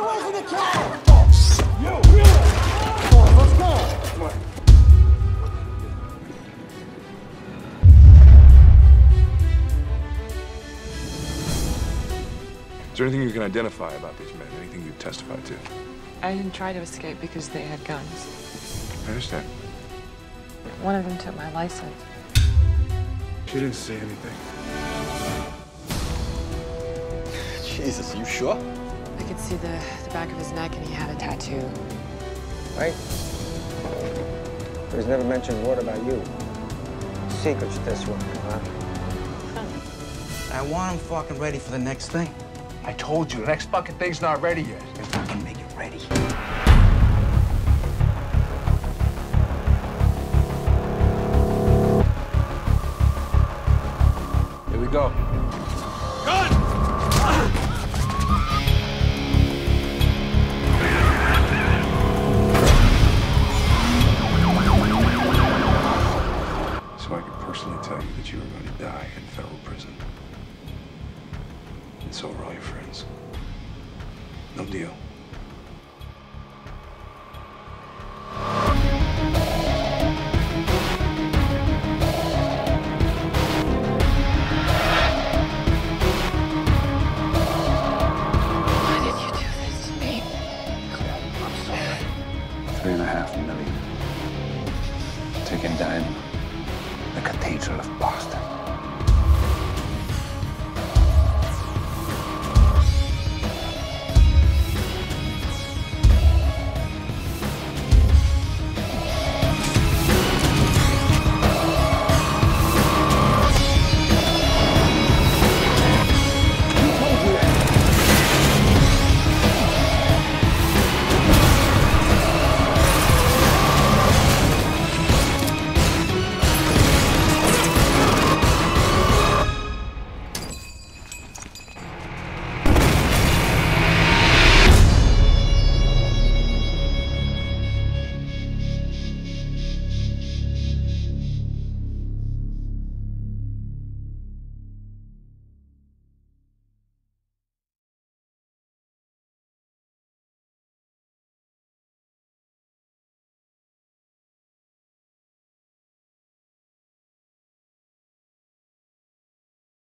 away from the cat! Yo, really? Let's go! Come on. Is there anything you can identify about these men? Anything you testify to? I didn't try to escape because they had guns. I understand. One of them took my license. She didn't say anything. Jesus, you sure? I could see the back of his neck, and he had a tattoo. Right? There's never mentioned a word about you. Secrets this one, huh? I want him fucking ready for the next thing. I told you, the next fucking thing's not ready yet. They fucking make it ready. Here we go. Gun! So I could personally tell you that you were going to die in federal prison. And so were all your friends. No deal.